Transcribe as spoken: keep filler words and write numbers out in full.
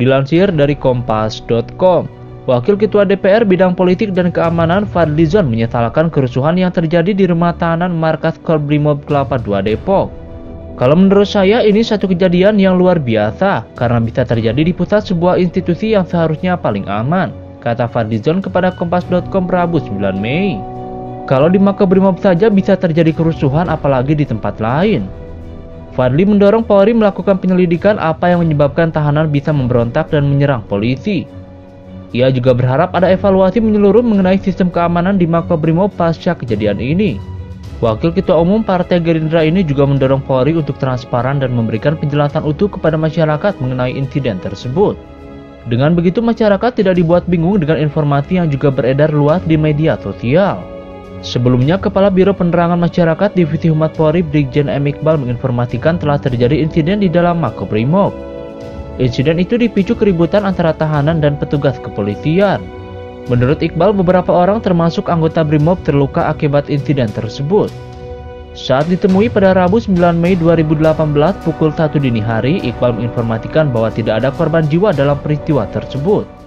Dilansir dari Kompas titik com, Wakil Ketua D P R Bidang Politik dan Keamanan Fadli Zon menyesalkan kerusuhan yang terjadi di rumah tahanan markas Korps Brimob Kelapa dua Depok. Kalau menurut saya ini satu kejadian yang luar biasa karena bisa terjadi di pusat sebuah institusi yang seharusnya paling aman, kata Fadli Zon kepada Kompas titik com Rabu sembilan Mei. Kalau di Mako Brimob saja bisa terjadi kerusuhan apalagi di tempat lain. Fadli mendorong Polri melakukan penyelidikan apa yang menyebabkan tahanan bisa memberontak dan menyerang polisi. Ia juga berharap ada evaluasi menyeluruh mengenai sistem keamanan di Mako Brimob pasca kejadian ini. Wakil Ketua Umum Partai Gerindra ini juga mendorong Polri untuk transparan dan memberikan penjelasan utuh kepada masyarakat mengenai insiden tersebut. Dengan begitu masyarakat tidak dibuat bingung dengan informasi yang juga beredar luas di media sosial. Sebelumnya, Kepala Biro Penerangan Masyarakat Divisi Humas Polri Brigjen M. Iqbal menginformasikan telah terjadi insiden di dalam Mako Brimob. Insiden itu dipicu keributan antara tahanan dan petugas kepolisian. Menurut Iqbal, beberapa orang termasuk anggota Brimob terluka akibat insiden tersebut. Saat ditemui pada Rabu sembilan Mei dua ribu delapan belas pukul satu dini hari, Iqbal menginformasikan bahwa tidak ada korban jiwa dalam peristiwa tersebut.